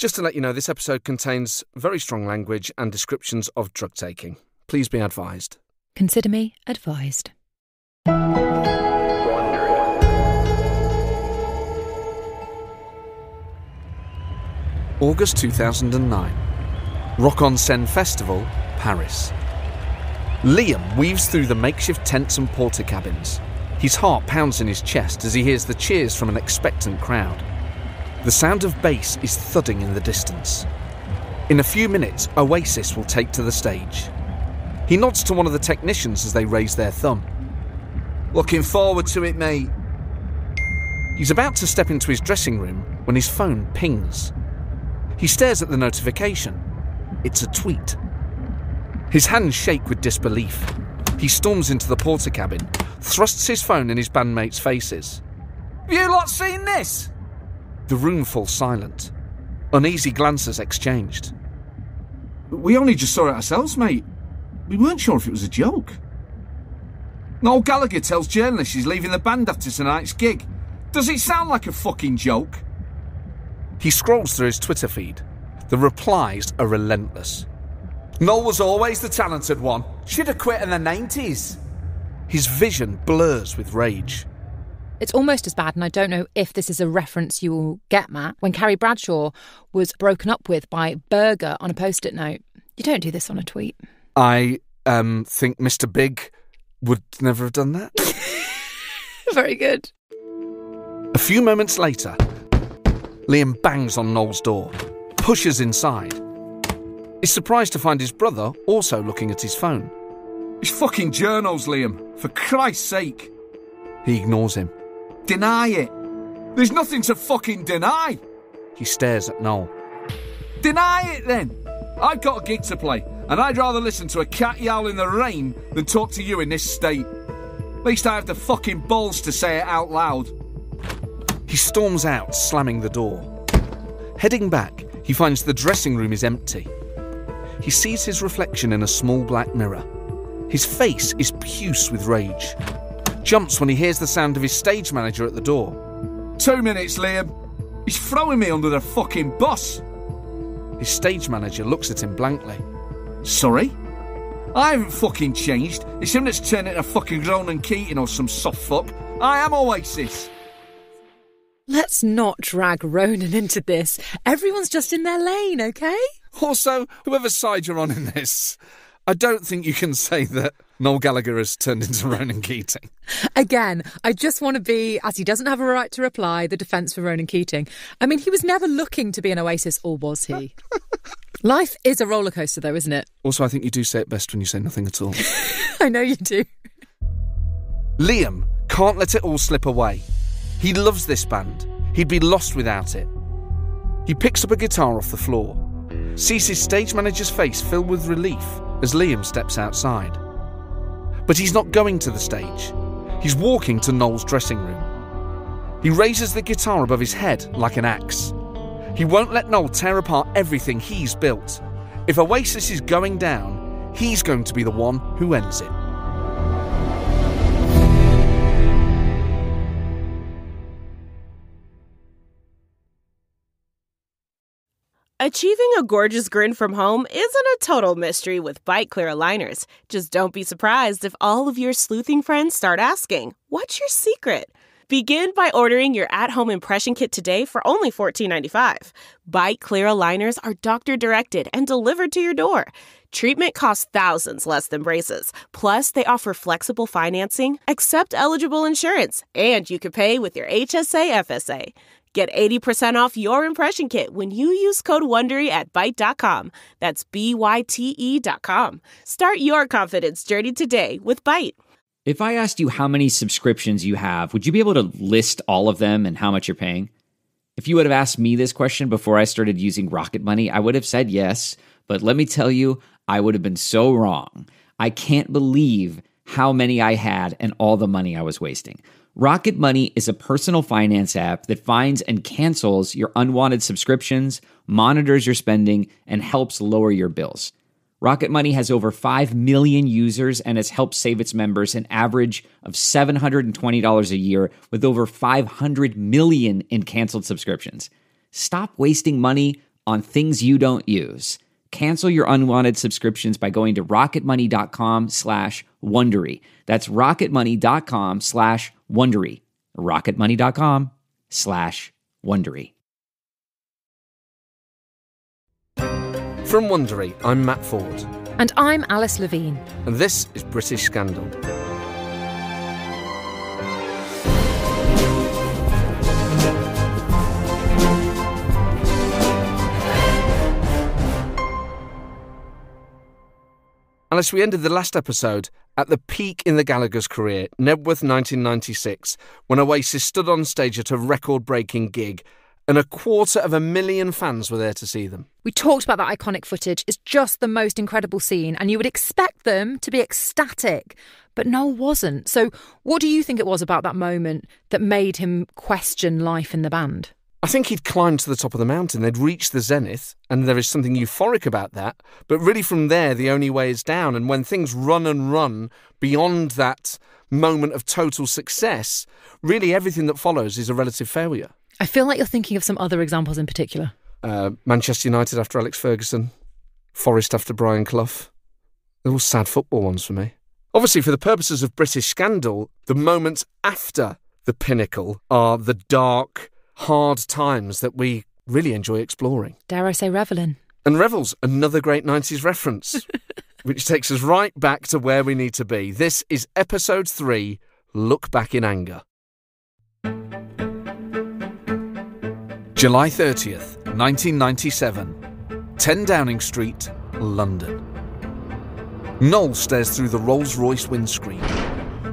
Just to let you know, this episode contains very strong language and descriptions of drug taking. Please be advised. Consider me advised. August 2009. Rock en Seine Festival, Paris. Liam weaves through the makeshift tents and porter cabins. His heart pounds in his chest as he hears the cheers from an expectant crowd. The sound of bass is thudding in the distance. In a few minutes, Oasis will take to the stage. He nods to one of the technicians as they raise their thumb. Looking forward to it, mate. He's about to step into his dressing room when his phone pings. He stares at the notification. It's a tweet. His hands shake with disbelief. He storms into the porter cabin, thrusts his phone in his bandmates' faces. Have you lot seen this? The room falls silent. Uneasy glances exchanged. We only just saw it ourselves, mate. We weren't sure if it was a joke. Noel Gallagher tells journalists he's leaving the band after tonight's gig. Does it sound like a fucking joke? He scrolls through his Twitter feed. The replies are relentless. Noel was always the talented one. Should have quit in the 90s. His vision blurs with rage. It's almost as bad, and I don't know if this is a reference you will get, Matt, when Carrie Bradshaw was broken up with by Berger on a post-it note. You don't do this on a tweet. I think Mr Big would never have done that. Very good. A few moments later, Liam bangs on Noel's door, pushes inside. He's surprised to find his brother also looking at his phone. It's fucking journals, Liam. For Christ's sake. He ignores him. Deny it. There's nothing to fucking deny. He stares at Noel. Deny it, then. I've got a gig to play, and I'd rather listen to a cat yowl in the rain than talk to you in this state. At least I have the fucking balls to say it out loud. He storms out, slamming the door. Heading back, he finds the dressing room is empty. He sees his reflection in a small black mirror. His face is puce with rage. Jumps when he hears the sound of his stage manager at the door. 2 minutes, Liam. He's throwing me under the fucking bus. His stage manager looks at him blankly. Sorry? I haven't fucking changed. It's him that's turned into fucking Ronan Keating or some soft fuck. I am Oasis. Let's not drag Ronan into this. Everyone's just in their lane, OK? Also, whoever side you're on in this, I don't think you can say that Noel Gallagher has turned into Ronan Keating. Again, I just want to be, as he doesn't have a right to reply, the defence for Ronan Keating. I mean, he was never looking to be an Oasis, or was he? Life is a roller coaster, though, isn't it? Also, I think you do say it best when you say nothing at all. I know you do. Liam can't let it all slip away. He loves this band. He'd be lost without it. He picks up a guitar off the floor, sees his stage manager's face fill with relief as Liam steps outside. But he's not going to the stage. He's walking to Noel's dressing room. He raises the guitar above his head like an axe. He won't let Noel tear apart everything he's built. If Oasis is going down, he's going to be the one who ends it. Achieving a gorgeous grin from home isn't a total mystery with Bite Clear aligners. Just don't be surprised if all of your sleuthing friends start asking, what's your secret? Begin by ordering your at-home impression kit today for only $14.95. Bite Clear aligners are doctor-directed and delivered to your door. Treatment costs thousands less than braces. Plus, they offer flexible financing, accept eligible insurance, and you can pay with your HSA FSA. Get 80% off your impression kit when you use code WONDERY at Byte.com. That's BYTE.com. Start your confidence journey today with Byte. If I asked you how many subscriptions you have, would you be able to list all of them and how much you're paying? If you would have asked me this question before I started using Rocket Money, I would have said yes. But let me tell you, I would have been so wrong. I can't believe how many I had and all the money I was wasting. Rocket Money is a personal finance app that finds and cancels your unwanted subscriptions, monitors your spending, and helps lower your bills. Rocket Money has over 5 million users and has helped save its members an average of $720 a year with over 500 million in canceled subscriptions. Stop wasting money on things you don't use. Cancel your unwanted subscriptions by going to rocketmoney.com/Wondery. That's rocketmoney.com/Wondery. rocketmoney.com/Wondery. From Wondery, I'm Matt Ford. And I'm Alice Levine. And this is British Scandal. Alice, we ended the last episode at the peak in the Gallagher's career, Knebworth 1996, when Oasis stood on stage at a record-breaking gig, and 250,000 fans were there to see them. We talked about that iconic footage. It's just the most incredible scene, and you would expect them to be ecstatic, but Noel wasn't. So what do you think it was about that moment that made him question life in the band? I think he'd climbed to the top of the mountain, they'd reached the zenith, and there is something euphoric about that, but really from there the only way is down, and when things run and run beyond that moment of total success, really everything that follows is a relative failure. I feel like you're thinking of some other examples in particular. Manchester United after Alex Ferguson, Forest after Brian Clough, they're all sad football ones for me. Obviously, for the purposes of British Scandal, the moments after the pinnacle are the dark, hard times that we really enjoy exploring. Dare I say Revelin. And Revels, another great 90s reference, which takes us right back to where we need to be. This is Episode 3, Look Back in Anger. July 30th, 1997. 10 Downing Street, London. Noel stares through the Rolls-Royce windscreen,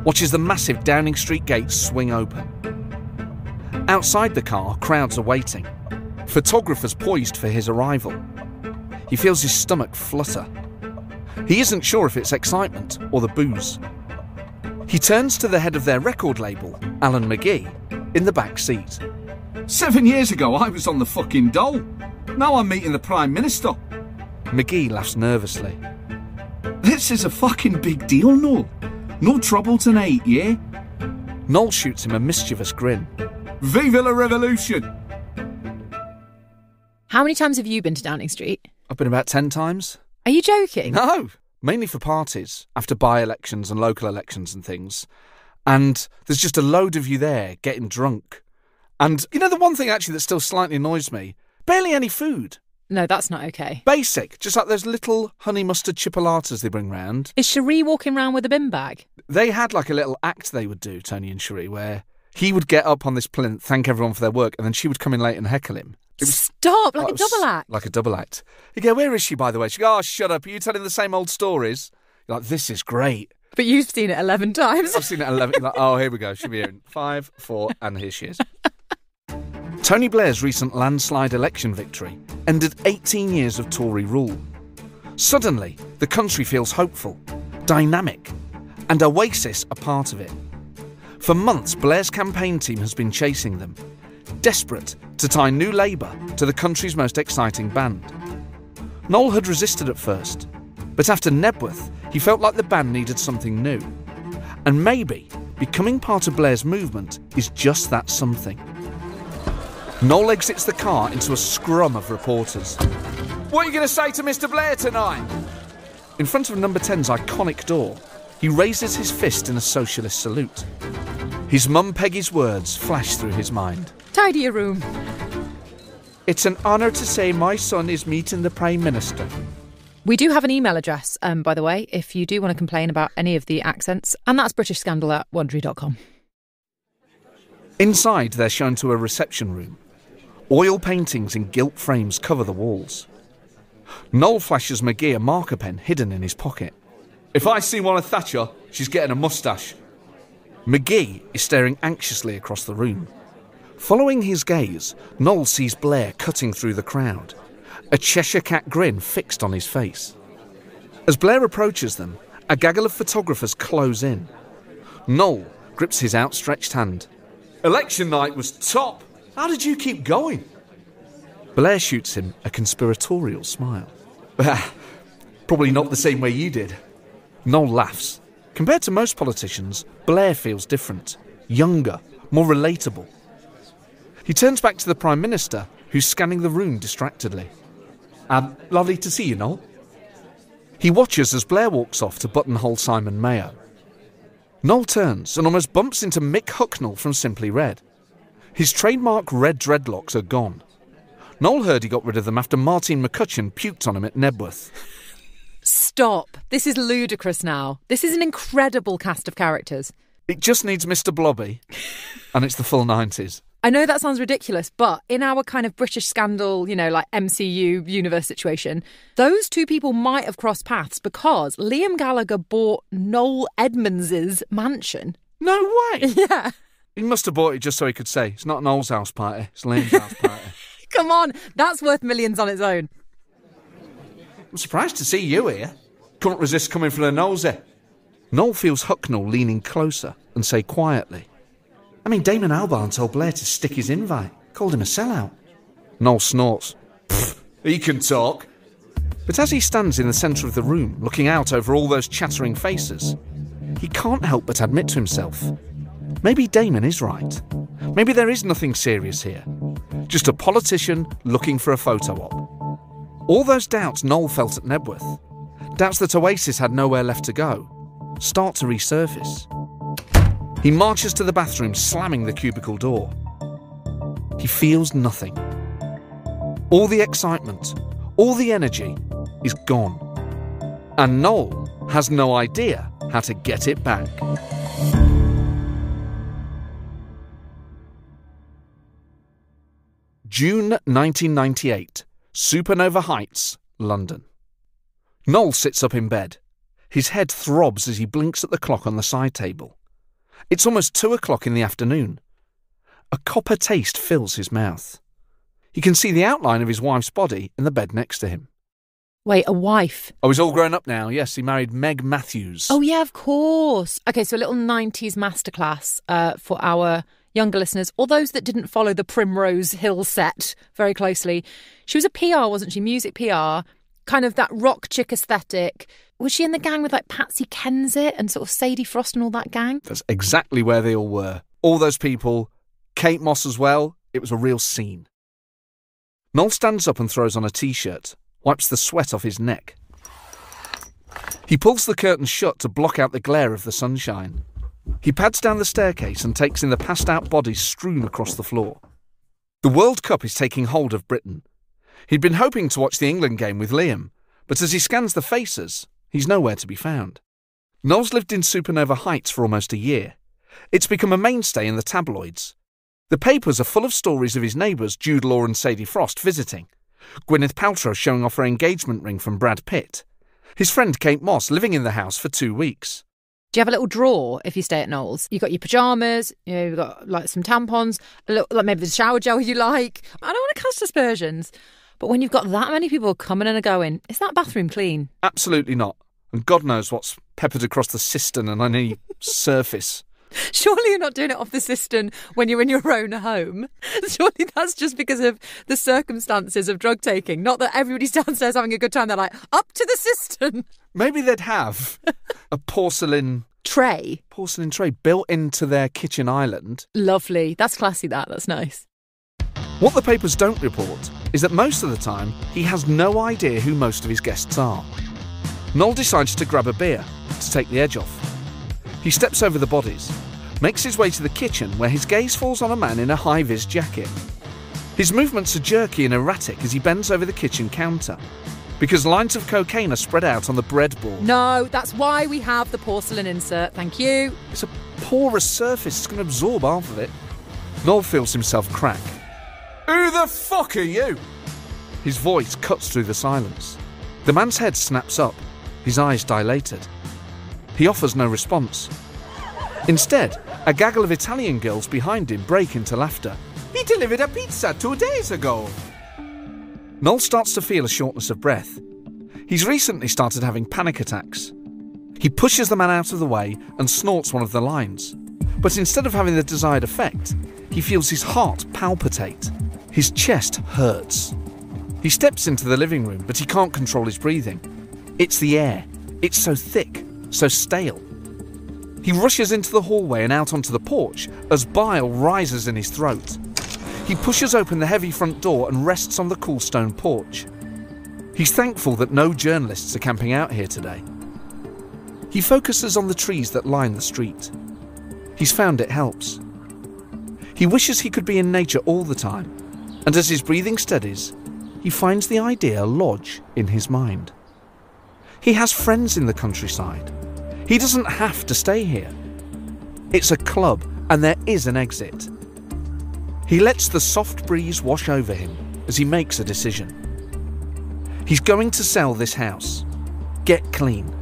watches the massive Downing Street gates swing open. Outside the car, crowds are waiting, photographers poised for his arrival. He feels his stomach flutter. He isn't sure if it's excitement or the booze. He turns to the head of their record label, Alan McGee, in the back seat. 7 years ago, I was on the fucking dole. Now I'm meeting the Prime Minister. McGee laughs nervously. This is a fucking big deal, Noel. No trouble tonight, yeah? Noel shoots him a mischievous grin. Viva la revolution! How many times have you been to Downing Street? I've been about 10 times. Are you joking? No! Mainly for parties, after by-elections and local elections and things. And there's just a load of you there getting drunk. And you know the one thing actually that still slightly annoys me? Barely any food. No, that's not okay. Basic, just like those little honey mustard chipolatas they bring round. Is Cherie walking round with a bin bag? They had like a little act they would do, Tony and Cherie, where he would get up on this plinth, thank everyone for their work, and then she would come in late and heckle him. Stop! Like a double act? Like a double act. He'd go, where is she, by the way? She'd go, oh, shut up, are you telling the same old stories? You're like, this is great. But you've seen it 11 times. I've seen it 11. You're like, oh, here we go. She'll be here in 5, 4, and here she is. Tony Blair's recent landslide election victory ended 18 years of Tory rule. Suddenly, the country feels hopeful, dynamic, and Oasis are part of it. For months, Blair's campaign team has been chasing them, desperate to tie New Labour to the country's most exciting band. Noel had resisted at first, but after Knebworth, he felt like the band needed something new. And maybe becoming part of Blair's movement is just that something. Noel exits the car into a scrum of reporters. What are you going to say to Mr Blair tonight? In front of number 10's iconic door, he raises his fist in a socialist salute. His mum Peggy's words flash through his mind. Tidy your room. It's an honour to say my son is meeting the Prime Minister. We do have an email address, by the way, if you do want to complain about any of the accents, and that's britishscandal@wondery.com. Inside, they're shown to a reception room. Oil paintings in gilt frames cover the walls. Noel flashes McGee a marker pen hidden in his pocket. If I see one of Thatcher, she's getting a moustache. McGee is staring anxiously across the room. Following his gaze, Noel sees Blair cutting through the crowd, a Cheshire Cat grin fixed on his face. As Blair approaches them, a gaggle of photographers close in. Noel grips his outstretched hand. Election night was top. How did you keep going? Blair shoots him a conspiratorial smile. Probably not the same way you did. Noel laughs. Compared to most politicians, Blair feels different, younger, more relatable. He turns back to the Prime Minister who's scanning the room distractedly. Lovely to see you, Noel. He watches as Blair walks off to buttonhole Simon Mayo. Noel turns and almost bumps into Mick Hucknall from Simply Red. His trademark red dreadlocks are gone. Noel heard he got rid of them after Martin McCutcheon puked on him at Knebworth. Stop. This is ludicrous now. This is an incredible cast of characters. It just needs Mr Blobby, and it's the full 90s. I know that sounds ridiculous, but in our kind of British Scandal, you know, like MCU universe situation, those two people might have crossed paths because Liam Gallagher bought Noel Edmonds's mansion. No way! Yeah. He must have bought it just so he could say, it's not Noel's house party, it's Liam's house party. Come on, that's worth millions on its own. I'm surprised to see you here. Couldn't resist coming from the nosey. Noel feels Hucknall leaning closer and say quietly, I mean, Damon Albarn told Blair to stick his invite. Called him a sellout. Noel snorts. He can talk. But as he stands in the centre of the room, looking out over all those chattering faces, he can't help but admit to himself, maybe Damon is right. Maybe there is nothing serious here. Just a politician looking for a photo op. All those doubts Noel felt at Knebworth, doubts that Oasis had nowhere left to go, start to resurface. He marches to the bathroom, slamming the cubicle door. He feels nothing. All the excitement, all the energy is gone. And Noel has no idea how to get it back. June 1998, Supernova Heights, London. Noel sits up in bed. His head throbs as he blinks at the clock on the side table. It's almost 2 o'clock in the afternoon. A copper taste fills his mouth. He can see the outline of his wife's body in the bed next to him. Wait, a wife? Oh, he's all grown up now. Yes, he married Meg Matthews. Oh, yeah, of course. OK, so a little 90s masterclass for our younger listeners, or those that didn't follow the Primrose Hill set very closely. She was a PR, wasn't she? Music PR, kind of that rock chick aesthetic. Was she in the gang with, like, Patsy Kensit and sort of Sadie Frost and all that gang? That's exactly where they all were. All those people, Kate Moss as well. It was a real scene. Noel stands up and throws on a T-shirt, wipes the sweat off his neck. He pulls the curtain shut to block out the glare of the sunshine. He pads down the staircase and takes in the passed-out bodies strewn across the floor. The World Cup is taking hold of Britain. He'd been hoping to watch the England game with Liam, but as he scans the faces, he's nowhere to be found. Noel's lived in Supernova Heights for almost a year. It's become a mainstay in the tabloids. The papers are full of stories of his neighbours Jude Law and Sadie Frost visiting, Gwyneth Paltrow showing off her engagement ring from Brad Pitt, his friend Kate Moss living in the house for 2 weeks. Do you have a little drawer if you stay at Noel's? You've got your pyjamas, you know, you've got, like, some tampons, a little, like, maybe the shower gel you like. I don't want to cast aspersions. But when you've got that many people coming and going, is that bathroom clean? Absolutely not. And God knows what's peppered across the cistern and any surface. Surely you're not doing it off the cistern when you're in your own home. Surely that's just because of the circumstances of drug taking. Not that everybody's downstairs having a good time. They're like, up to the cistern. Maybe they'd have a porcelain tray. Porcelain tray built into their kitchen island. Lovely. That's classy, that. That's nice. What the papers don't report is that most of the time he has no idea who most of his guests are. Noel decides to grab a beer to take the edge off. He steps over the bodies, makes his way to the kitchen where his gaze falls on a man in a high-vis jacket. His movements are jerky and erratic as he bends over the kitchen counter, because lines of cocaine are spread out on the breadboard. No, that's why we have the porcelain insert, thank you. It's a porous surface, it's going to absorb half of it. Noel feels himself crack. Who the fuck are you? His voice cuts through the silence. The man's head snaps up, his eyes dilated. He offers no response. Instead, a gaggle of Italian girls behind him break into laughter. He delivered a pizza 2 days ago. Noel starts to feel a shortness of breath. He's recently started having panic attacks. He pushes the man out of the way and snorts one of the lines. But instead of having the desired effect, he feels his heart palpitate. His chest hurts. He steps into the living room, but he can't control his breathing. It's the air. It's so thick, so stale. He rushes into the hallway and out onto the porch as bile rises in his throat. He pushes open the heavy front door and rests on the cool stone porch. He's thankful that no journalists are camping out here today. He focuses on the trees that line the street. He's found it helps. He wishes he could be in nature all the time, and as his breathing steadies, he finds the idea lodge in his mind. He has friends in the countryside. He doesn't have to stay here. It's a club, and there is an exit. He lets the soft breeze wash over him as he makes a decision. He's going to sell this house. Get clean.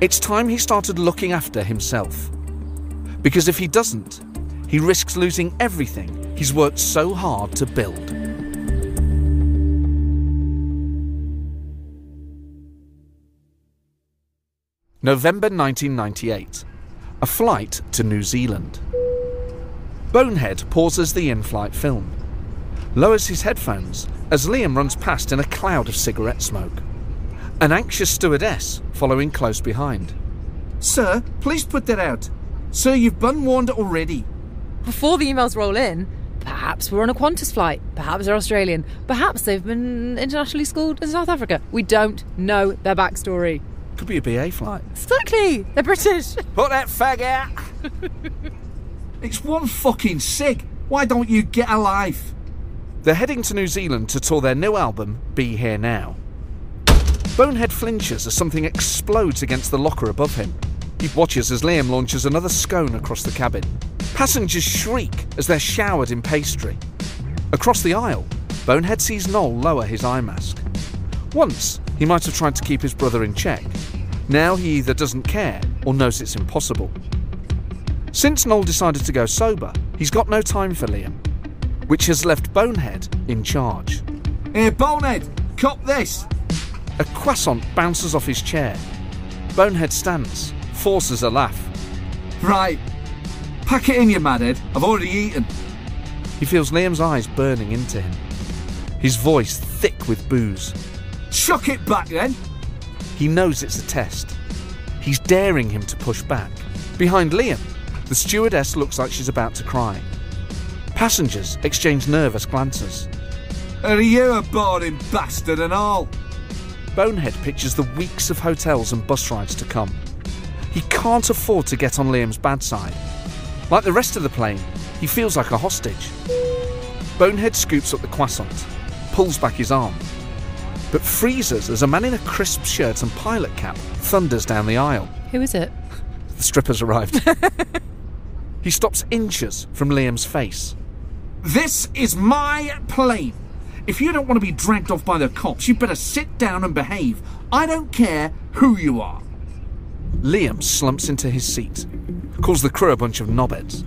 It's time he started looking after himself. Because if he doesn't, he risks losing everything he's worked so hard to build. November 1998. A flight to New Zealand. Bonehead pauses the in-flight film, lowers his headphones as Liam runs past in a cloud of cigarette smoke. An anxious stewardess following close behind. Sir, please put that out. Sir, you've been warned already. Before the emails roll in, perhaps we're on a Qantas flight, perhaps they're Australian, perhaps they've been internationally schooled in South Africa. We don't know their backstory. Could be a BA flight. Exactly! They're British! Put that fag out! It's one fucking sick! Why don't you get a life? They're heading to New Zealand to tour their new album, Be Here Now. Bonehead flinches as something explodes against the locker above him. He watches as Liam launches another scone across the cabin. Passengers shriek as they're showered in pastry. Across the aisle, Bonehead sees Noel lower his eye mask. Once, he might have tried to keep his brother in check. Now he either doesn't care or knows it's impossible. Since Noel decided to go sober, he's got no time for Liam, which has left Bonehead in charge. Here, Bonehead, cop this! A croissant bounces off his chair. Bonehead stands, forces a laugh. Right, pack it in, you madhead. I've already eaten. He feels Liam's eyes burning into him, his voice thick with booze. Chuck it back, then! He knows it's a test. He's daring him to push back. Behind Liam, the stewardess looks like she's about to cry. Passengers exchange nervous glances. Are you a boring bastard and all? Bonehead pictures the weeks of hotels and bus rides to come. He can't afford to get on Liam's bad side. Like the rest of the plane, he feels like a hostage. Bonehead scoops up the croissant, pulls back his arm, but freezes as a man in a crisp shirt and pilot cap thunders down the aisle. Who is it? The stripper's arrived. He stops inches from Liam's face. This is my plane. If you don't want to be dragged off by the cops, you better sit down and behave. I don't care who you are. Liam slumps into his seat, calls the crew a bunch of knobheads.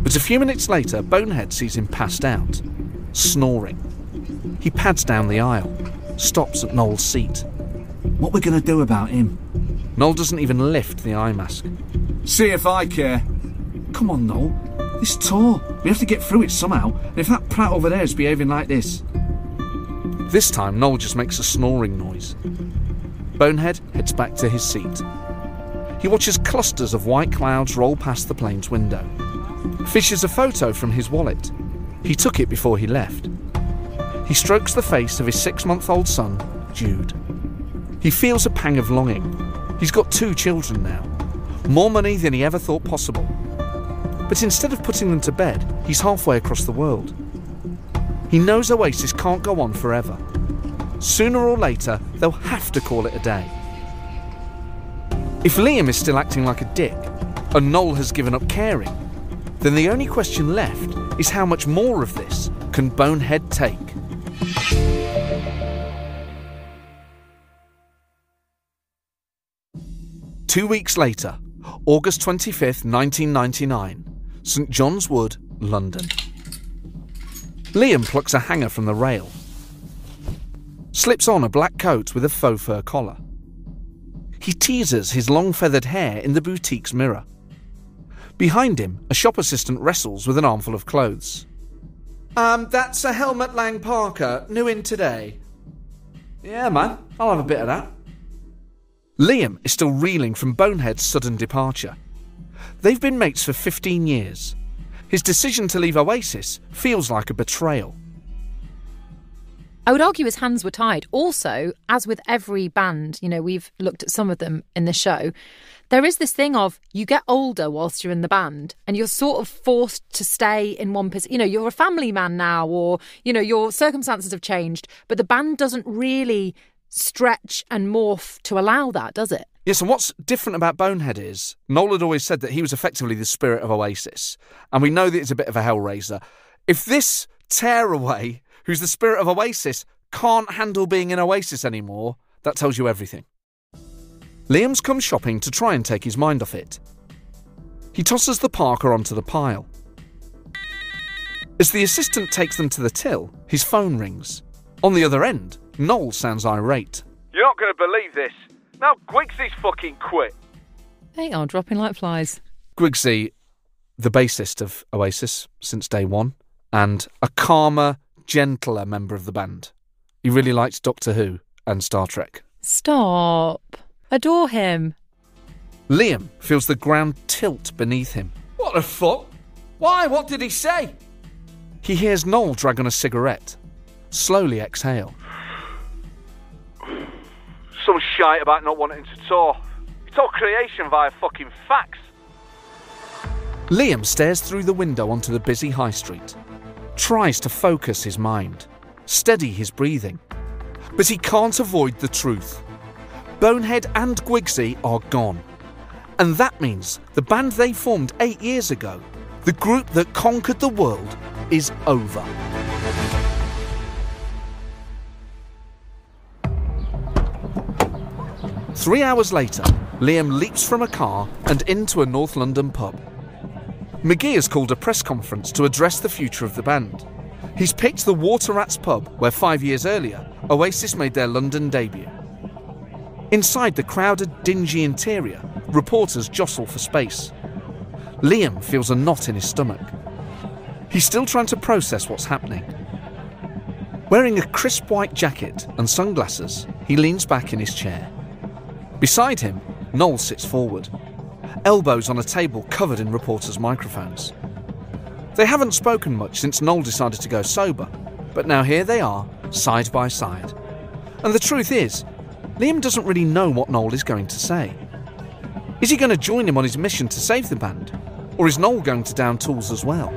But a few minutes later, Bonehead sees him passed out, snoring. He pads down the aisle, stops at Noel's seat. What we're going to do about him? Noel doesn't even lift the eye mask. See if I care. Come on, Noel. This tour, we have to get through it somehow. And if that prat over there is behaving like this... This time, Noel just makes a snoring noise. Bonehead heads back to his seat. He watches clusters of white clouds roll past the plane's window. Fishes a photo from his wallet. He took it before he left. He strokes the face of his 6-month-old son, Jude. He feels a pang of longing. He's got 2 children now. More money than he ever thought possible. But instead of putting them to bed, he's halfway across the world. He knows Oasis can't go on forever. Sooner or later, they'll have to call it a day. If Liam is still acting like a dick, and Noel has given up caring, then the only question left is how much more of this can Bonehead take? Two weeks later, August 25th, 1999, St John's Wood, London. Liam plucks a hanger from the rail, slips on a black coat with a faux fur collar. He teases his long feathered hair in the boutique's mirror. Behind him, a shop assistant wrestles with an armful of clothes. That's a Helmut Lang Parker, new in today. Yeah, man, I'll have a bit of that. Liam is still reeling from Bonehead's sudden departure. They've been mates for 15 years. his decision to leave Oasis feels like a betrayal. I would argue his hands were tied. Also, as with every band, you know, we've looked at some of them in the show, there is this thing of you get older whilst you're in the band and you're sort of forced to stay in one position. You know, you're a family man now, or, you know, your circumstances have changed, but the band doesn't really stretch and morph to allow that, does it? Yes, and what's different about Bonehead is Noel had always said that he was effectively the spirit of Oasis, and we know that it's a bit of a hellraiser. If this tearaway, who's the spirit of Oasis, can't handle being in Oasis anymore, that tells you everything. Liam's come shopping to try and take his mind off it. He tosses the Parker onto the pile. As the assistant takes them to the till, his phone rings. On the other end, Noel sounds irate. You're not going to believe this. Now Guigsy's fucking quit. They are dropping like flies. Guigsy, the bassist of Oasis since day one, and a calmer, gentler member of the band. He really likes Doctor Who and Star Trek. Stop. Adore him. Liam feels the ground tilt beneath him. What the fuck? Why? What did he say? He hears Noel drag on a cigarette, slowly exhale. Some shite about not wanting to tour. It's all creation via fucking fax. Liam stares through the window onto the busy high street, tries to focus his mind, steady his breathing. But he can't avoid the truth. Bonehead and Guigsy are gone. And that means the band they formed 8 years ago, the group that conquered the world, is over. Three hours later, Liam leaps from a car and into a North London pub. McGee has called a press conference to address the future of the band. He's picked the Water Rats pub, where 5 years earlier, Oasis made their London debut. Inside the crowded, dingy interior, reporters jostle for space. Liam feels a knot in his stomach. He's still trying to process what's happening. Wearing a crisp white jacket and sunglasses, he leans back in his chair. Beside him, Noel sits forward, elbows on a table covered in reporters' microphones. They haven't spoken much since Noel decided to go sober, but now here they are, side by side. And the truth is, Liam doesn't really know what Noel is going to say. Is he going to join him on his mission to save the band, or is Noel going to down tools as well?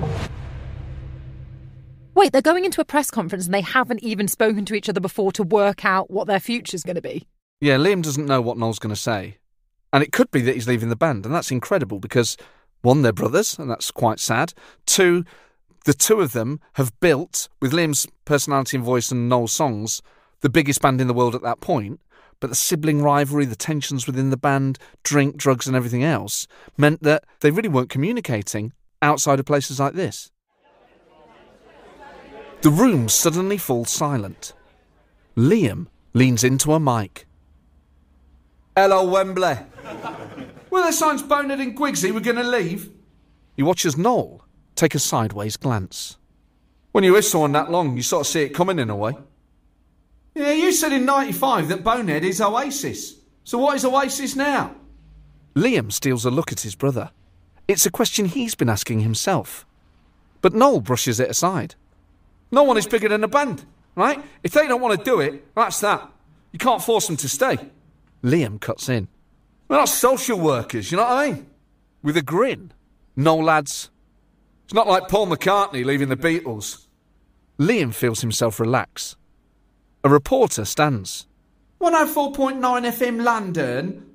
Wait, they're going into a press conference and they haven't even spoken to each other before to work out what their future's going to be. Yeah, Liam doesn't know what Noel's going to say. And it could be that he's leaving the band, and that's incredible because, one, they're brothers, and that's quite sad. Two, the two of them have built, with Liam's personality and voice and Noel's songs, the biggest band in the world at that point. But the sibling rivalry, the tensions within the band, drink, drugs and everything else, meant that they really weren't communicating outside of places like this. The room suddenly falls silent. Liam leans into a mic. Hello, Wembley. Were there signs Bonehead and Guigsy were going to leave? He watches Noel take a sideways glance. When you're with someone that long, you sort of see it coming in a way. Yeah, you said in 95 that Bonehead is Oasis. So what is Oasis now? Liam steals a look at his brother. It's a question he's been asking himself. But Noel brushes it aside. No one is bigger than a band, right? If they don't want to do it, that's that. You can't force them to stay. Liam cuts in. We're not social workers, you know what I mean? With a grin, Noel adds, it's not like Paul McCartney leaving the Beatles. Liam feels himself relax. A reporter stands. 104.9 FM London.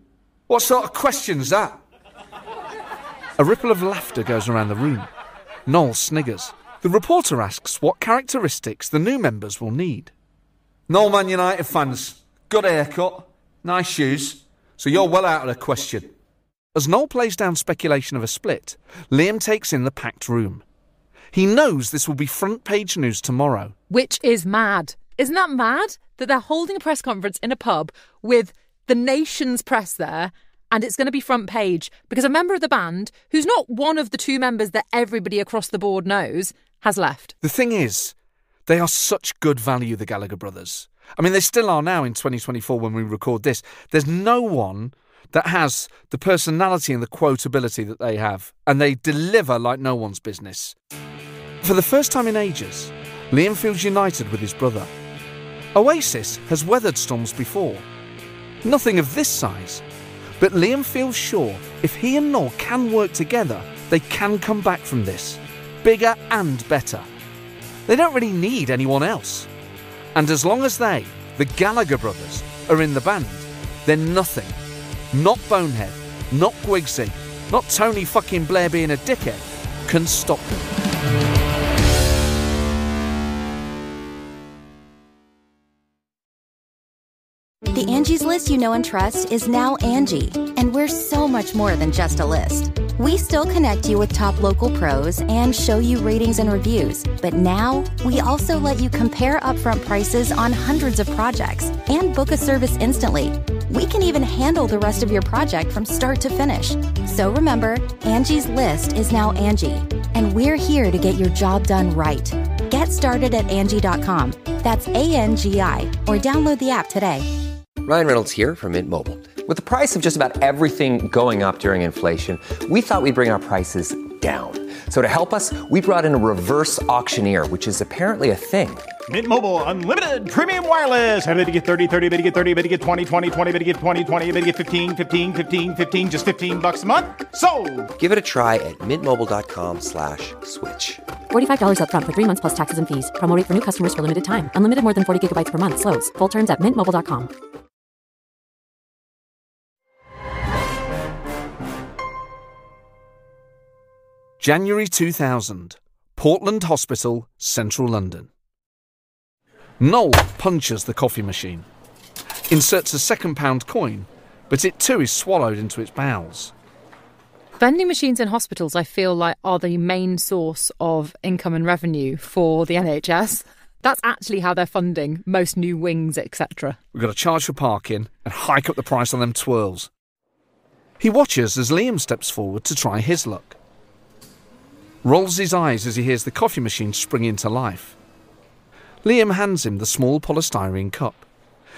What sort of question's that? A ripple of laughter goes around the room. Noel sniggers. The reporter asks what characteristics the new members will need. No Man United fans. Good haircut. Nice shoes. So you're well out of the question. As Noel plays down speculation of a split, Liam takes in the packed room. He knows this will be front-page news tomorrow. Which is mad. Isn't that mad? That they're holding a press conference in a pub with the nation's press there, and it's going to be front page because a member of the band, who's not one of the two members that everybody across the board knows, has left. The thing is, they are such good value, the Gallagher brothers. I mean, they still are now in 2024 when we record this. There's no one that has the personality and the quotability that they have, and they deliver like no one's business. For the first time in ages, Liam feels united with his brother. Oasis has weathered storms before, nothing of this size, but Liam feels sure if he and Noel can work together, they can come back from this, bigger and better. They don't really need anyone else. And as long as they, the Gallagher brothers, are in the band, then nothing, not Bonehead, not Guigsy, not Tony fucking Blair being a dickhead, can stop them. The Angie's List you know and trust is now Angie, and we're so much more than just a list. We still connect you with top local pros and show you ratings and reviews, but now we also let you compare upfront prices on hundreds of projects and book a service instantly. We can even handle the rest of your project from start to finish. So remember, Angie's List is now Angie, and we're here to get your job done right. Get started at Angie.com. That's A-N-G-I, or download the app today. Ryan Reynolds here from Mint Mobile. With the price of just about everything going up during inflation, we thought we'd bring our prices down. So to help us, we brought in a reverse auctioneer, which is apparently a thing. Mint Mobile Unlimited Premium Wireless. How to get 30, 30, how to get 30, how to get 20, 20, 20, how to get 20, 20, how to get 15, 15, 15, 15, just $15 a month? Sold! Give it a try at mintmobile.com/switch. $45 up front for 3 months plus taxes and fees. Promo rate for new customers for limited time. Unlimited more than 40 gigabytes per month. Slows full terms at mintmobile.com. January 2000, Portland Hospital, Central London. Noel punches the coffee machine, inserts a £2 coin, but it too is swallowed into its bowels. Vending machines in hospitals, I feel like, are the main source of income and revenue for the NHS. That's actually how they're funding most new wings, etc. We've got to charge for parking and hike up the price on them twirls. He watches as Liam steps forward to try his luck. Rolls his eyes as he hears the coffee machine spring into life. Liam hands him the small polystyrene cup.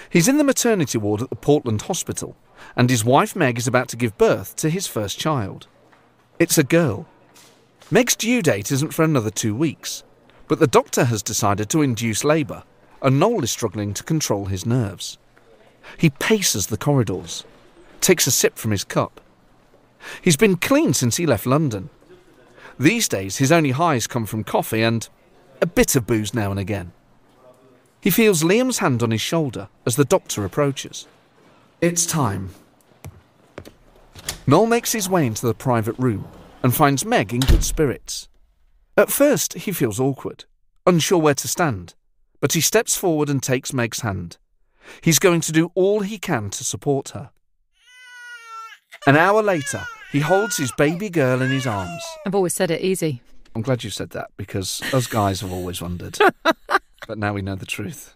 He's in the maternity ward at the Portland Hospital, and his wife Meg is about to give birth to his first child. It's a girl. Meg's due date isn't for another 2 weeks, but the doctor has decided to induce labour, and Noel is struggling to control his nerves. He paces the corridors, takes a sip from his cup. He's been clean since he left London. These days, his only highs come from coffee and a bit of booze now and again. He feels Liam's hand on his shoulder as the doctor approaches. It's time. Noel makes his way into the private room and finds Meg in good spirits. At first, he feels awkward, unsure where to stand, but he steps forward and takes Meg's hand. He's going to do all he can to support her. An hour later, he holds his baby girl in his arms. I've always said it, easy. I'm glad you said that, because us guys have always wondered. But now we know the truth.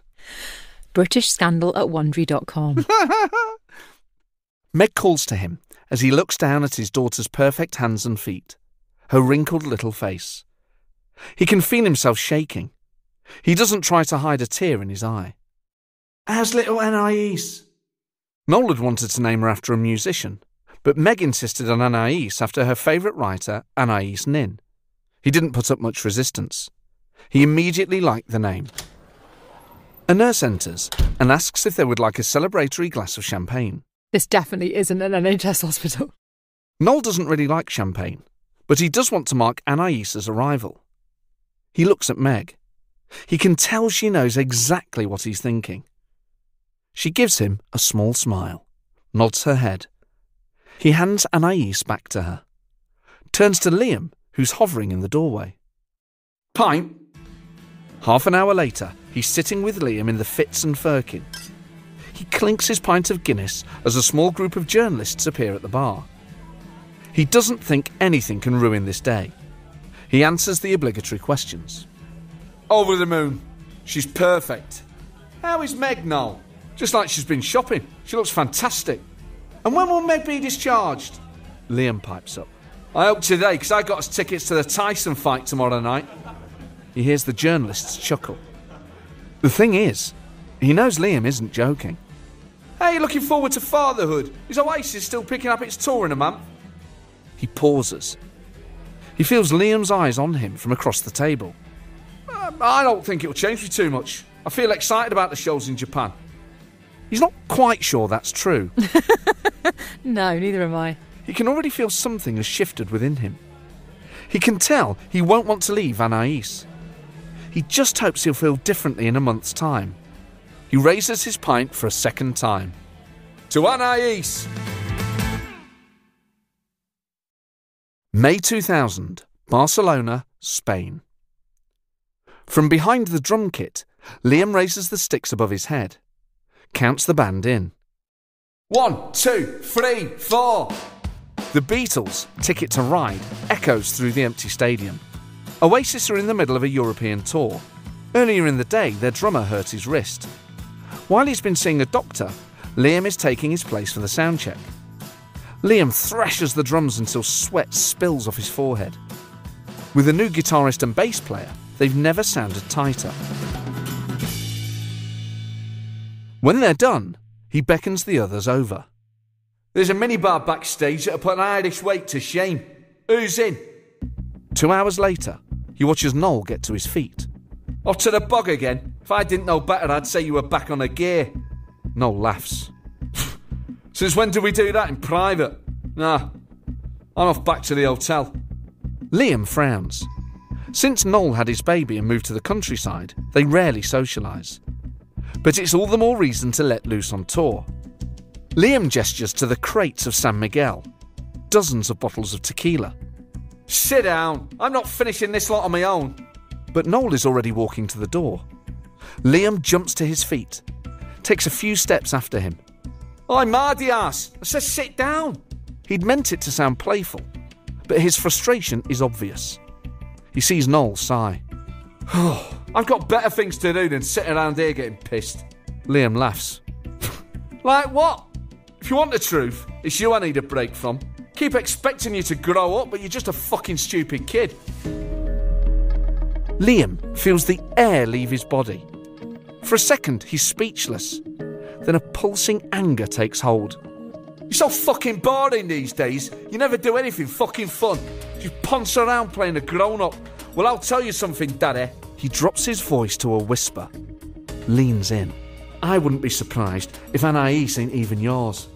British scandal at Wondery.com. Meg calls to him as he looks down at his daughter's perfect hands and feet, her wrinkled little face. He can feel himself shaking. He doesn't try to hide a tear in his eye. How's little Anais? Noel had wanted to name her after a musician, but Meg insisted on Anais after her favourite writer, Anais Nin. He didn't put up much resistance. He immediately liked the name. A nurse enters and asks if they would like a celebratory glass of champagne. This definitely isn't an NHS hospital. Noel doesn't really like champagne, but he does want to mark Anais's arrival. He looks at Meg. He can tell she knows exactly what he's thinking. She gives him a small smile, nods her head. He hands Anais back to her, turns to Liam, who's hovering in the doorway. Pint. Half an hour later, he's sitting with Liam in the Fitz and Firkin. He clinks his pint of Guinness as a small group of journalists appear at the bar. He doesn't think anything can ruin this day. He answers the obligatory questions. Over the moon. She's perfect. How is Meg now? Just like she's been shopping. She looks fantastic. And when will Meg be discharged? Liam pipes up. I hope today, because I got us tickets to the Tyson fight tomorrow night. He hears the journalists chuckle. The thing is, he knows Liam isn't joking. How are you looking forward to fatherhood? Is Oasis still picking up its tour in a month? He pauses. He feels Liam's eyes on him from across the table. I don't think it'll change me too much. I feel excited about the shows in Japan. He's not quite sure that's true. No, neither am I. He can already feel something has shifted within him. He can tell he won't want to leave Anaïs. He just hopes he'll feel differently in a month's time. He raises his pint for a second time. To Anaïs! May 2000, Barcelona, Spain. From behind the drum kit, Liam raises the sticks above his head, counts the band in. 1, 2, 3, 4! The Beatles' Ticket to Ride echoes through the empty stadium. Oasis are in the middle of a European tour. Earlier in the day, their drummer hurt his wrist. While he's been seeing a doctor, Liam is taking his place for the sound check. Liam thrashes the drums until sweat spills off his forehead. With a new guitarist and bass player, they've never sounded tighter. When they're done, he beckons the others over. There's a minibar backstage that'll put an Irish weight to shame. Who's in? 2 hours later, he watches Noel get to his feet. Off to the bog again. If I didn't know better, I'd say you were back on a gear. Noel laughs. Since when do we do that in private? Nah, I'm off back to the hotel. Liam frowns. Since Noel had his baby and moved to the countryside, they rarely socialise. But it's all the more reason to let loose on tour. Liam gestures to the crates of San Miguel. Dozens of bottles of tequila. Sit down, I'm not finishing this lot on my own. But Noel is already walking to the door. Liam jumps to his feet, takes a few steps after him. Oi, Mardy ass, I said sit down. He'd meant it to sound playful, but his frustration is obvious. He sees Noel sigh. I've got better things to do than sit around here getting pissed. Liam laughs. Like what? If you want the truth, it's you I need a break from. Keep expecting you to grow up, but you're just a fucking stupid kid. Liam feels the air leave his body. For a second, he's speechless. Then a pulsing anger takes hold. You're so fucking boring these days. You never do anything fucking fun. You ponce around playing a grown-up. Well, I'll tell you something, Daddy. He drops his voice to a whisper, leans in. I wouldn't be surprised if Anaïs ain't even yours.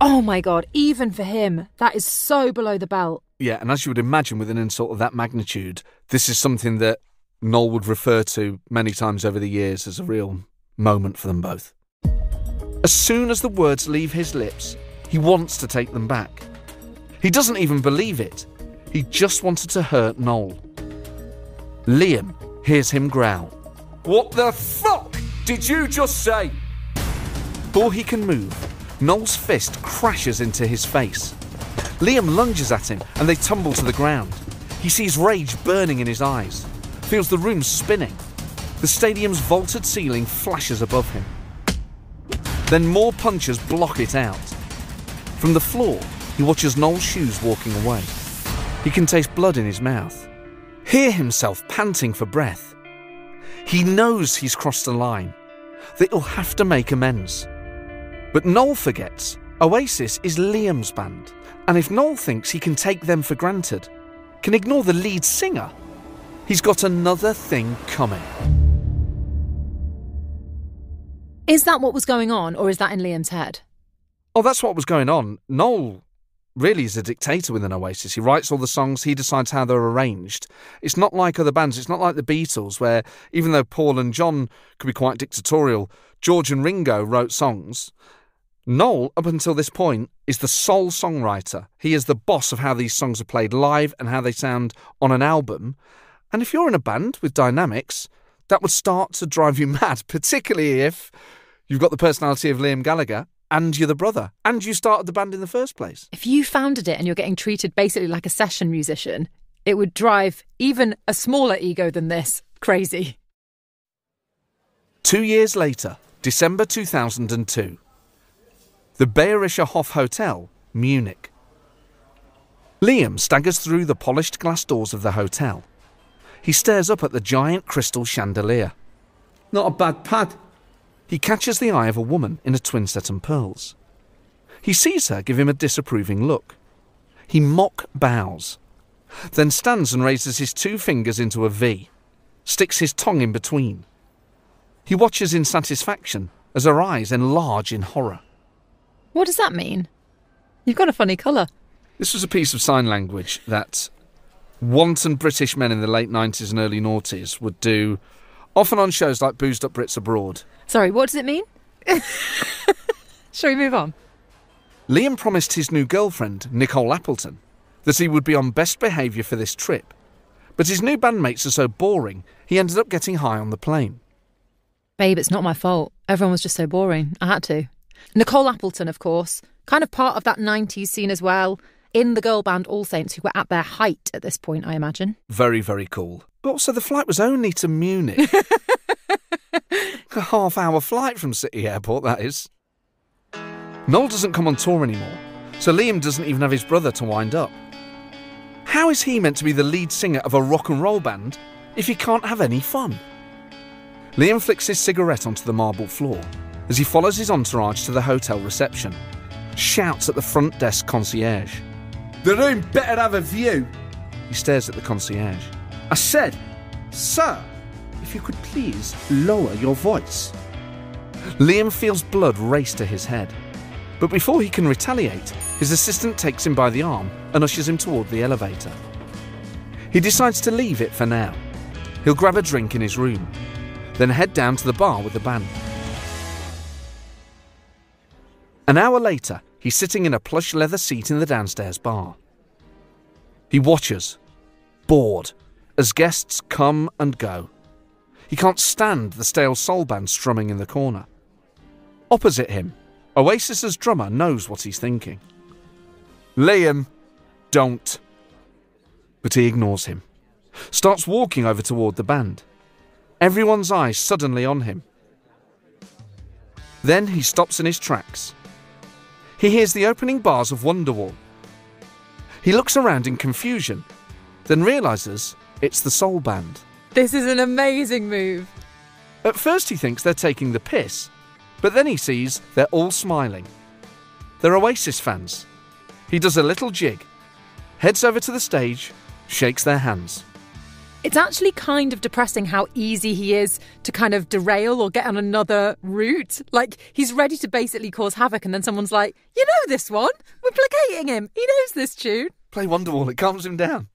Oh my God, even for him, that is so below the belt. Yeah, and as you would imagine with an insult of that magnitude, this is something that Noel would refer to many times over the years as a real moment for them both. As soon as the words leave his lips, he wants to take them back. He doesn't even believe it. He just wanted to hurt Noel. Liam hears him growl. What the fuck did you just say? Before he can move, Noel's fist crashes into his face. Liam lunges at him and they tumble to the ground. He sees rage burning in his eyes, feels the room spinning. The stadium's vaulted ceiling flashes above him. Then more punches block it out. From the floor, he watches Noel's shoes walking away. He can taste blood in his mouth, hear himself panting for breath. He knows he's crossed the line, that he'll have to make amends. But Noel forgets Oasis is Liam's band, and if Noel thinks he can take them for granted, can ignore the lead singer, he's got another thing coming. Is that what was going on, or is that in Liam's head? Oh, that's what was going on. Noel really is a dictator within Oasis. He writes all the songs, he decides how they're arranged. It's not like other bands, it's not like the Beatles, where even though Paul and John could be quite dictatorial, George and Ringo wrote songs. Noel, up until this point, is the sole songwriter. He is the boss of how these songs are played live and how they sound on an album. And if you're in a band with dynamics, that would start to drive you mad, particularly if you've got the personality of Liam Gallagher and you're the brother, and you started the band in the first place. If you founded it and you're getting treated basically like a session musician, it would drive even a smaller ego than this crazy. 2 years later, December 2002. The Bayerischer Hof Hotel, Munich. Liam staggers through the polished glass doors of the hotel. He stares up at the giant crystal chandelier. Not a bad pad. he catches the eye of a woman in a twin set and pearls. He sees her give him a disapproving look. He mock bows, then stands and raises his two fingers into a V, sticks his tongue in between. He watches in satisfaction as her eyes enlarge in horror. What does that mean? You've got a funny colour. This was a piece of sign language that wanton British men in the late 90s and early noughties would do, often on shows like Boozed Up Brits Abroad. Sorry, what does it mean? Shall we move on? Liam promised his new girlfriend, Nicole Appleton, that he would be on best behaviour for this trip, but his new bandmates are so boring, he ended up getting high on the plane. Babe, it's not my fault. Everyone was just so boring. I had to. Nicole Appleton, of course, kind of part of that 90s scene as well, in the girl band All Saints, who were at their height at this point, I imagine. Very, very cool. But also the flight was only to Munich. A half-hour flight from City Airport, that is. Noel doesn't come on tour anymore, so Liam doesn't even have his brother to wind up. How is he meant to be the lead singer of a rock and roll band if he can't have any fun? Liam flicks his cigarette onto the marble floor as he follows his entourage to the hotel reception, shouts at the front desk concierge. The room better have a view. He stares at the concierge. I said, sir, if you could please lower your voice. Liam feels blood race to his head, but before he can retaliate, his assistant takes him by the arm and ushers him toward the elevator. He decides to leave it for now. He'll grab a drink in his room, then head down to the bar with the band. An hour later, he's sitting in a plush leather seat in the downstairs bar. He watches, bored, as guests come and go. He can't stand the stale soul band strumming in the corner. Opposite him, Oasis's drummer knows what he's thinking. Liam, don't. But he ignores him, starts walking over toward the band, everyone's eyes suddenly on him. Then he stops in his tracks. He hears the opening bars of Wonderwall. He looks around in confusion, then realises it's the soul band. This is an amazing move. At first he thinks they're taking the piss, but then he sees they're all smiling. They're Oasis fans. He does a little jig, heads over to the stage, shakes their hands. It's actually kind of depressing how easy he is to kind of derail or get on another route. Like, he's ready to basically cause havoc and then someone's like, you know this one, we're placating him, he knows this tune. Play Wonderwall, it calms him down.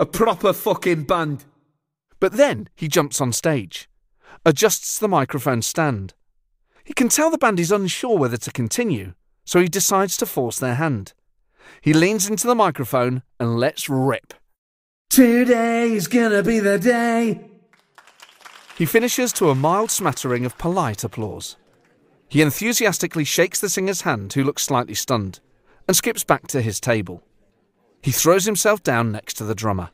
A proper fucking band. But then he jumps on stage, adjusts the microphone stand. He can tell the band is unsure whether to continue, so he decides to force their hand. He leans into the microphone and lets rip. Today is gonna be the day. He finishes to a mild smattering of polite applause. He enthusiastically shakes the singer's hand, who looks slightly stunned, and skips back to his table. He throws himself down next to the drummer.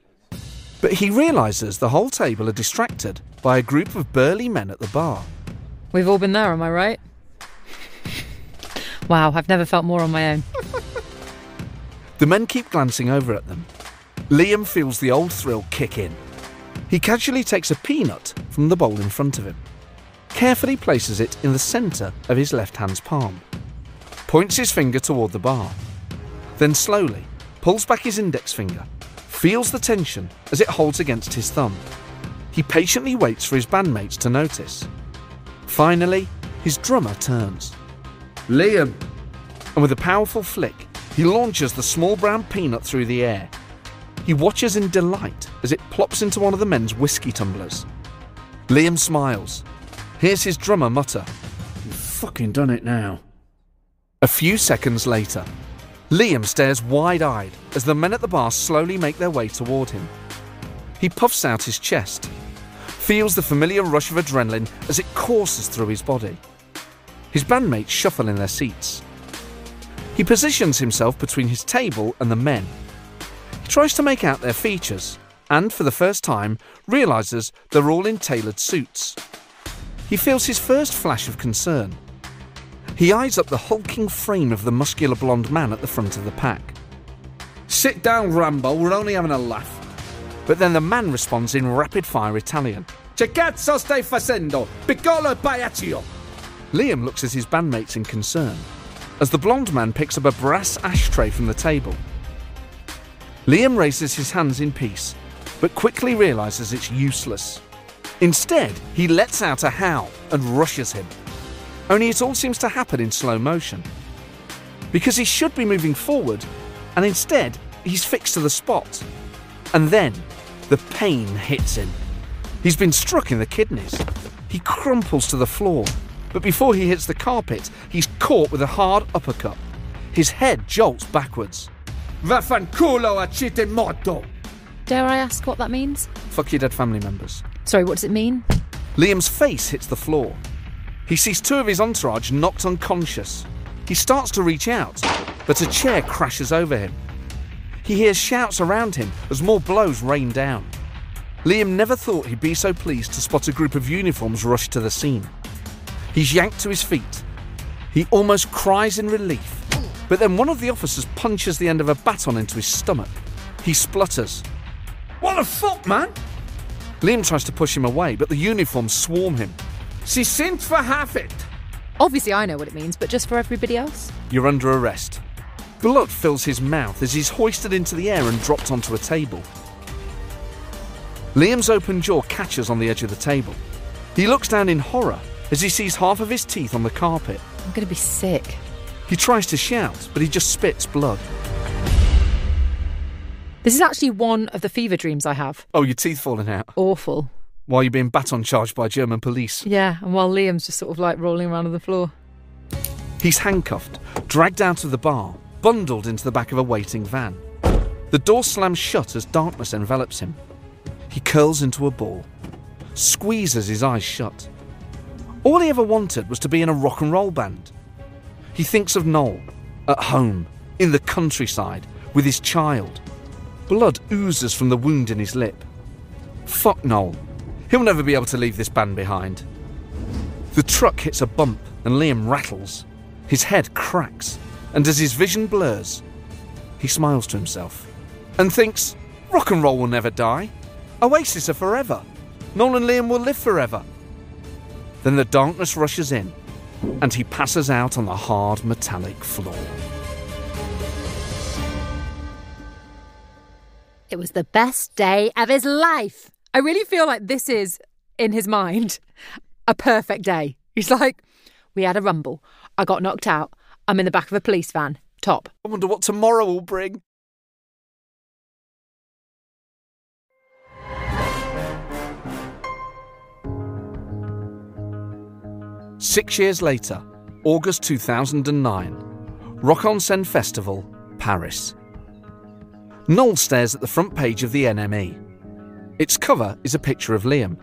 But he realises the whole table are distracted by a group of burly men at the bar. We've all been there, am I right? Wow, I've never felt more on my own. The men keep glancing over at them. Liam feels the old thrill kick in. He casually takes a peanut from the bowl in front of him, carefully places it in the centre of his left hand's palm, points his finger toward the bar, then slowly pulls back his index finger, feels the tension as it holds against his thumb. He patiently waits for his bandmates to notice. Finally, his drummer turns. Liam! And with a powerful flick, he launches the small brown peanut through the air. He watches in delight as it plops into one of the men's whiskey tumblers. Liam smiles. Hears his drummer mutter, "You've fucking done it now." A few seconds later, Liam stares wide-eyed as the men at the bar slowly make their way toward him. He puffs out his chest, feels the familiar rush of adrenaline as it courses through his body. His bandmates shuffle in their seats. He positions himself between his table and the men. He tries to make out their features and, for the first time, realises they're all in tailored suits. He feels his first flash of concern. He eyes up the hulking frame of the muscular blonde man at the front of the pack. Sit down, Rambo, we're only having a laugh. But then the man responds in rapid-fire Italian. Che cazzo stai facendo? Piccolo Pagliaccio! Liam looks at his bandmates in concern, as the blonde man picks up a brass ashtray from the table. Liam raises his hands in peace, but quickly realises it's useless. Instead, he lets out a howl and rushes him. Only it all seems to happen in slow motion, because he should be moving forward, and instead, he's fixed to the spot. And then, the pain hits him. He's been struck in the kidneys. He crumples to the floor, but before he hits the carpet, he's caught with a hard uppercut. His head jolts backwards. Vaffanculo a cite morto! Dare I ask what that means? Fuck your dead family members. Sorry, what does it mean? Liam's face hits the floor. He sees two of his entourage knocked unconscious. He starts to reach out, but a chair crashes over him. He hears shouts around him as more blows rain down. Liam never thought he'd be so pleased to spot a group of uniforms rush to the scene. He's yanked to his feet. He almost cries in relief, but then one of the officers punches the end of a baton into his stomach. He splutters. What the fuck, man? Liam tries to push him away, but the uniforms swarm him. She sent for half it. Obviously I know what it means, but just for everybody else? You're under arrest. Blood fills his mouth as he's hoisted into the air and dropped onto a table. Liam's open jaw catches on the edge of the table. He looks down in horror as he sees half of his teeth on the carpet. I'm gonna be sick. He tries to shout, but he just spits blood. This is actually one of the fever dreams I have. Oh, your teeth falling out. Awful. While you're being baton charged by German police. Yeah, and while Liam's just sort of like rolling around on the floor. He's handcuffed, dragged out of the bar, bundled into the back of a waiting van. The door slams shut as darkness envelops him. He curls into a ball, squeezes his eyes shut. All he ever wanted was to be in a rock and roll band. He thinks of Noel, at home, in the countryside, with his child. Blood oozes from the wound in his lip. Fuck Noel. He'll never be able to leave this band behind. The truck hits a bump and Liam rattles. His head cracks, and as his vision blurs, he smiles to himself and thinks, rock and roll will never die. Oasis are forever. Noel and Liam will live forever. Then the darkness rushes in, and he passes out on the hard metallic floor. It was the best day of his life. I really feel like this is, in his mind, a perfect day. He's like, we had a rumble. I got knocked out. I'm in the back of a police van. Top. I wonder what tomorrow will bring. Six years later, August 2009, Rock en Seine Festival, Paris. Noel stares at the front page of the NME. Its cover is a picture of Liam.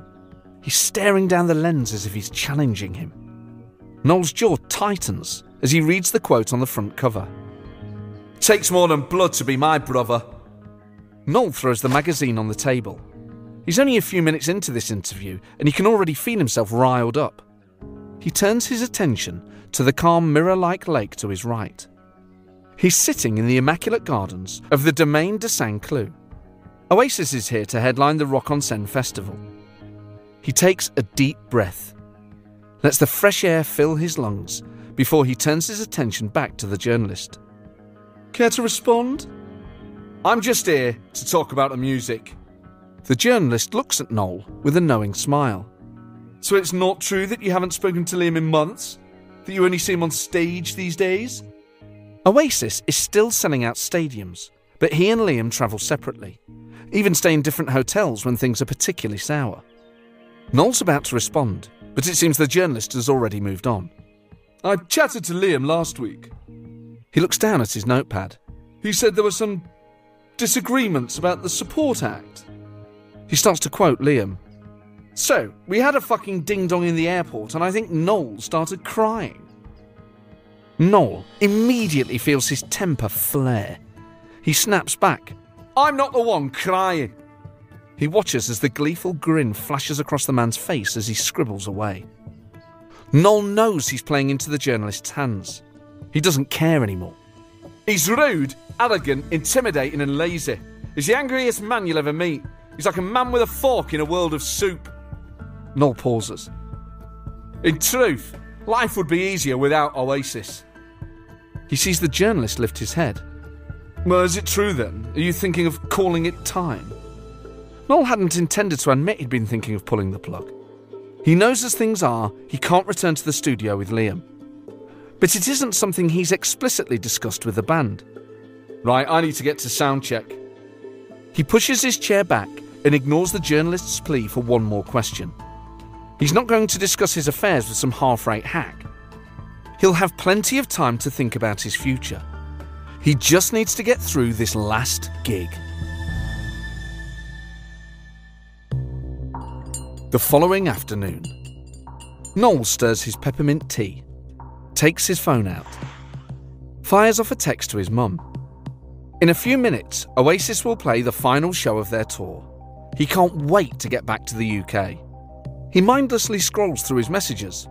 He's staring down the lens as if he's challenging him. Noel's jaw tightens as he reads the quote on the front cover. Takes more than blood to be my brother. Noel throws the magazine on the table. He's only a few minutes into this interview and he can already feel himself riled up. He turns his attention to the calm mirror-like lake to his right. He's sitting in the immaculate gardens of the Domaine de Saint-Cloud. Oasis is here to headline the Rock en Seine Festival. He takes a deep breath, lets the fresh air fill his lungs before he turns his attention back to the journalist. Care to respond? I'm just here to talk about the music. The journalist looks at Noel with a knowing smile. So it's not true that you haven't spoken to Liam in months? That you only see him on stage these days? Oasis is still selling out stadiums, but he and Liam travel separately. Even stay in different hotels when things are particularly sour. Noel's about to respond, but it seems the journalist has already moved on. I chatted to Liam last week. He looks down at his notepad. He said there were some disagreements about the Support Act. He starts to quote Liam. So, we had a fucking ding-dong in the airport and I think Noel started crying. Noel immediately feels his temper flare. He snaps back. I'm not the one crying. He watches as the gleeful grin flashes across the man's face as he scribbles away. Noel knows he's playing into the journalist's hands. He doesn't care anymore. He's rude, arrogant, intimidating and lazy. He's the angriest man you'll ever meet. He's like a man with a fork in a world of soup. No pauses. In truth, life would be easier without Oasis. He sees the journalist lift his head. Well, is it true then? Are you thinking of calling it time? Noel hadn't intended to admit he'd been thinking of pulling the plug. He knows as things are, he can't return to the studio with Liam. But it isn't something he's explicitly discussed with the band. Right, I need to get to soundcheck. He pushes his chair back and ignores the journalist's plea for one more question. He's not going to discuss his affairs with some half-rate hack. He'll have plenty of time to think about his future. He just needs to get through this last gig. The following afternoon, Noel stirs his peppermint tea, takes his phone out, fires off a text to his mum. In a few minutes, Oasis will play the final show of their tour. He can't wait to get back to the UK. He mindlessly scrolls through his messages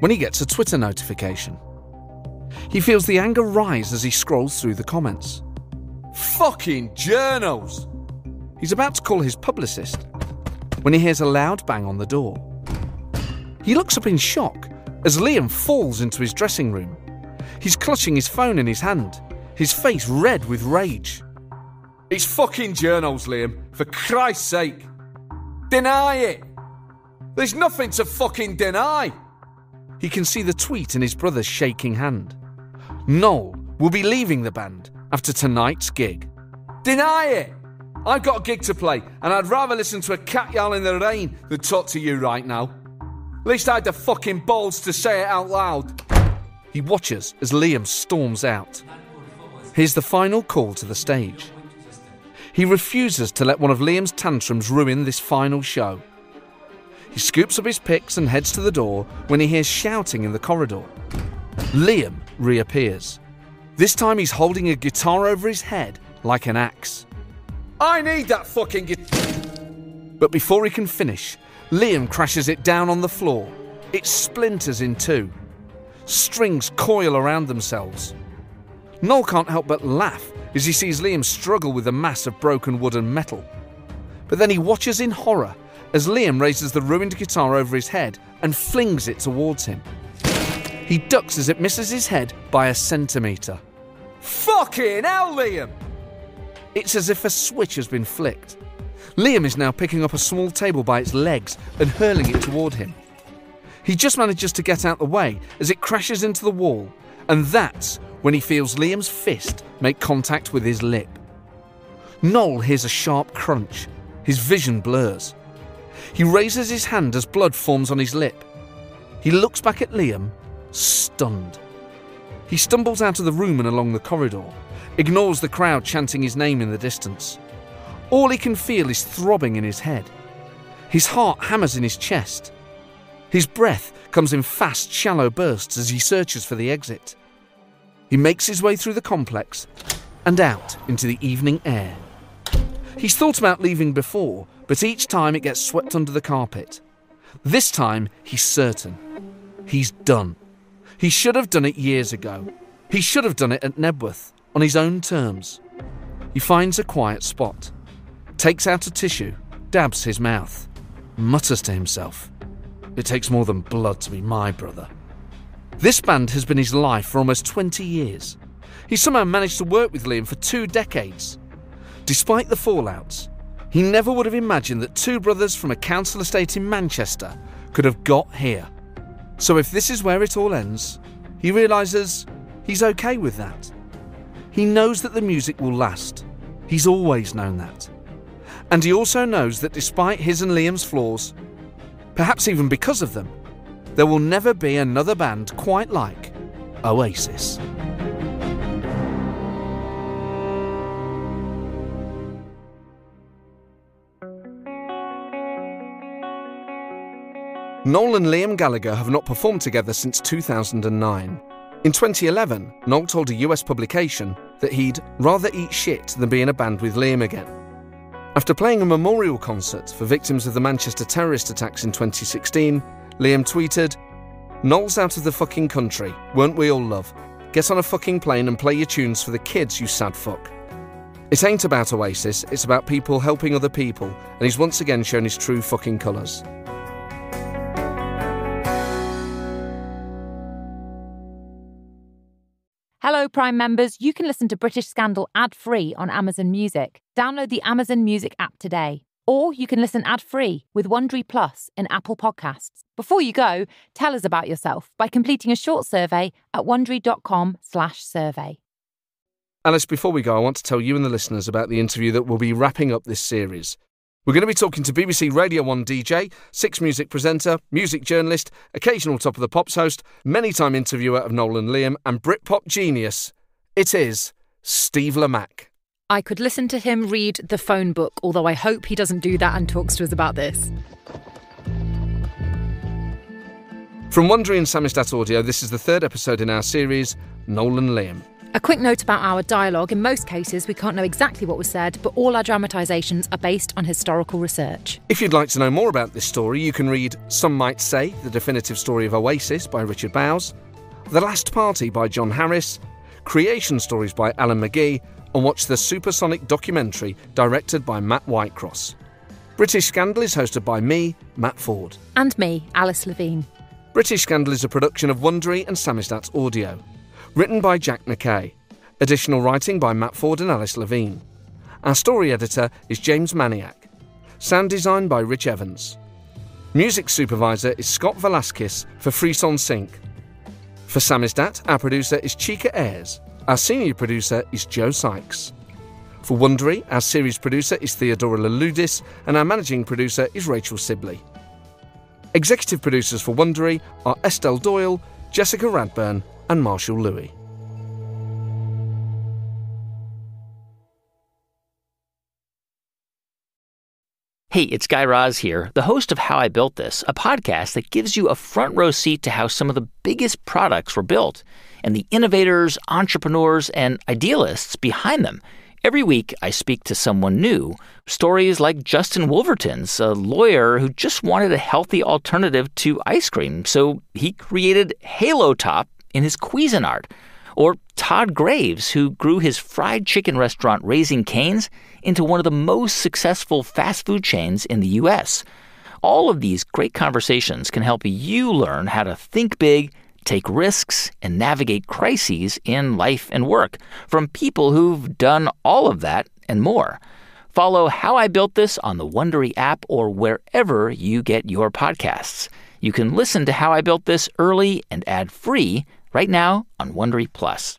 when he gets a Twitter notification. He feels the anger rise as he scrolls through the comments. Fucking journals! He's about to call his publicist when he hears a loud bang on the door. He looks up in shock as Liam falls into his dressing room. He's clutching his phone in his hand, his face red with rage. It's fucking journals, Liam, for Christ's sake. Deny it! There's nothing to fucking deny! He can see the tweet in his brother's shaking hand. Noel will be leaving the band after tonight's gig. Deny it! I've got a gig to play, and I'd rather listen to a cat yell in the rain than talk to you right now. At least I had the fucking balls to say it out loud. He watches as Liam storms out. Here's the final call to the stage. He refuses to let one of Liam's tantrums ruin this final show. He scoops up his picks and heads to the door when he hears shouting in the corridor. Liam reappears. This time he's holding a guitar over his head like an axe. I need that fucking guitar! But before he can finish, Liam crashes it down on the floor. It splinters in two. Strings coil around themselves. Noel can't help but laugh as he sees Liam struggle with the mass of broken wood and metal. But then he watches in horror as Liam raises the ruined guitar over his head and flings it towards him. He ducks as it misses his head by a centimetre. Fucking hell, Liam! It's as if a switch has been flicked. Liam is now picking up a small table by its legs and hurling it toward him. He just manages to get out the way as it crashes into the wall, and that's when he feels Liam's fist make contact with his lip. Noel hears a sharp crunch. His vision blurs. He raises his hand as blood forms on his lip. He looks back at Liam, stunned. He stumbles out of the room and along the corridor, ignores the crowd chanting his name in the distance. All he can feel is throbbing in his head. His heart hammers in his chest. His breath comes in fast, shallow bursts as he searches for the exit. He makes his way through the complex and out into the evening air. He's thought about leaving before, but each time it gets swept under the carpet. This time, he's certain. He's done. He should have done it years ago. He should have done it at Knebworth, on his own terms. He finds a quiet spot, takes out a tissue, dabs his mouth, mutters to himself, "It takes more than blood to be my brother." This band has been his life for almost 20 years. He somehow managed to work with Liam for 2 decades. Despite the fallouts, he never would have imagined that 2 brothers from a council estate in Manchester could have got here. So if this is where it all ends, he realises he's okay with that. He knows that the music will last. He's always known that. And he also knows that despite his and Liam's flaws, perhaps even because of them, there will never be another band quite like Oasis. Noel and Liam Gallagher have not performed together since 2009. In 2011, Noel told a US publication that he'd rather eat shit than be in a band with Liam again. After playing a memorial concert for victims of the Manchester terrorist attacks in 2016, Liam tweeted, "Noel's out of the fucking country, weren't we all love? Get on a fucking plane and play your tunes for the kids, you sad fuck." It ain't about Oasis, it's about people helping other people, and he's once again shown his true fucking colours. Hello, Prime members. You can listen to British Scandal ad-free on Amazon Music. Download the Amazon Music app today. Or you can listen ad-free with Wondery Plus in Apple Podcasts. Before you go, tell us about yourself by completing a short survey at wondery.com/survey. Alice, before we go, I want to tell you and the listeners about the interview that will be wrapping up this series. We're going to be talking to BBC Radio 1 DJ, Six Music presenter, music journalist, occasional Top of the Pops host, many-time interviewer of Noel and Liam, and Britpop genius. It is Steve Lamack. I could listen to him read the phone book, although I hope he doesn't do that and talks to us about this. From Wondery and Samistat Audio, this is the third episode in our series, Noel and Liam. A quick note about our dialogue. In most cases, we can't know exactly what was said, but all our dramatisations are based on historical research. If you'd like to know more about this story, you can read Some Might Say, The Definitive Story of Oasis by Richard Bowes, The Last Party by John Harris, Creation Stories by Alan McGee, and watch the Supersonic documentary directed by Matt Whitecross. British Scandal is hosted by me, Matt Ford. And me, Alice Levine. British Scandal is a production of Wondery and Samistat Audio. Written by Jack McKay. Additional writing by Matt Ford and Alice Levine. Our story editor is James Maniak. Sound design by Rich Evans. Music supervisor is Scott Velasquez for Frisson Sync. For Samistat, our producer is Chica Ayres. Our senior producer is Joe Sykes. For Wondery, our series producer is Theodora Leloudis, and our managing producer is Rachel Sibley. Executive producers for Wondery are Estelle Doyle, Jessica Radburn, and Marshall Louis. Hey, it's Guy Raz here, the host of How I Built This, a podcast that gives you a front row seat to how some of the biggest products were built and the innovators, entrepreneurs, and idealists behind them. Every week, I speak to someone new. Stories like Justin Wolverton's, a lawyer who just wanted a healthy alternative to ice cream, so he created Halo Top in his Cuisinart, or Todd Graves, who grew his fried chicken restaurant Raising Cane's into one of the most successful fast food chains in the U.S. All of these great conversations can help you learn how to think big, take risks, and navigate crises in life and work from people who've done all of that and more. Follow How I Built This on the Wondery app or wherever you get your podcasts. You can listen to How I Built This early and ad-free right now on Wondery Plus.